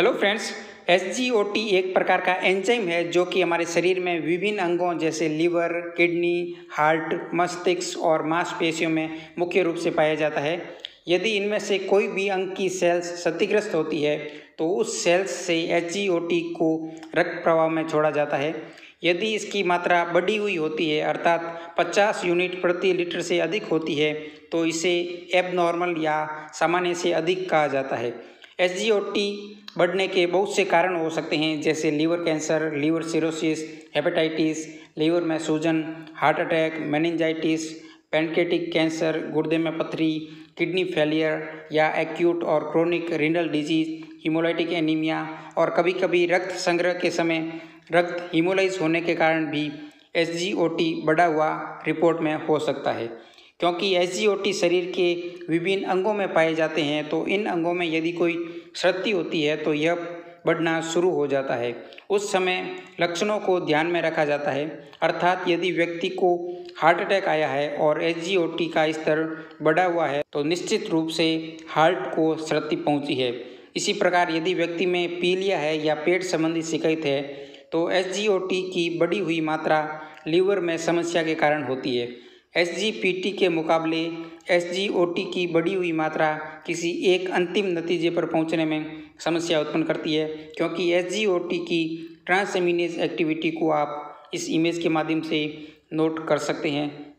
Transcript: Hello friends, SGOT एक प्रकार का एंजाइम है जो कि हमारे शरीर में विभिन्न अंगों जैसे लीवर, किडनी, हार्ट, मस्तिष्क और मांसपेशियों में मुख्य रूप से पाया जाता है। यदि इनमें से कोई भी अंग की सेल्स क्षतिग्रस्त होती है तो उस सेल्स से SGOT को रक्त प्रवाह में छोड़ा जाता है। यदि इसकी मात्रा बढ़ी हुई होती है अर्थात 50 यूनिट प्रति लीटर से अधिक होती है तो इसे एबनॉर्मल या सामान्य से अधिक कहा जाता है। SGOT बढ़ने के बहुत से कारण हो सकते हैं जैसे liver cancer, liver cirrhosis, hepatitis, liver में सूजन, heart attack, meningitis, pancreatic cancer, गुर्दे में पथरी, किडनी फेलियर या एक्यूट और chronic renal disease, haemolytic anaemia और कभी कभी रक्त संग्रह के समय रक्त हीमोलाइज होने के कारण भी SGOT बढ़ा हुआ रिपोर्ट में हो सकता है। क्योंकि SGOT शरीर के विभिन्न अंगों में पाए जाते हैं तो इन अंगों में यदि कोई क्षति होती है तो यह बढ़ना शुरू हो जाता है। उस समय लक्षणों को ध्यान में रखा जाता है, अर्थात यदि व्यक्ति को हार्ट अटैक आया है और SGOT का स्तर बढ़ा हुआ है तो निश्चित रूप से हार्ट को क्षति पहुंची है। इसी प्रकार यदि व्यक्ति में पीलिया है या पेट संबंधी शिकायत है तो SGOT की बढ़ी हुई मात्रा लीवर में समस्या के कारण होती है। SGPT के मुकाबले SGOT की बढ़ी हुई मात्रा किसी एक अंतिम नतीजे पर पहुंचने में समस्या उत्पन्न करती है, क्योंकि SGOT की ट्रांसएमिनेज एक्टिविटी को आप इस इमेज के माध्यम से नोट कर सकते हैं।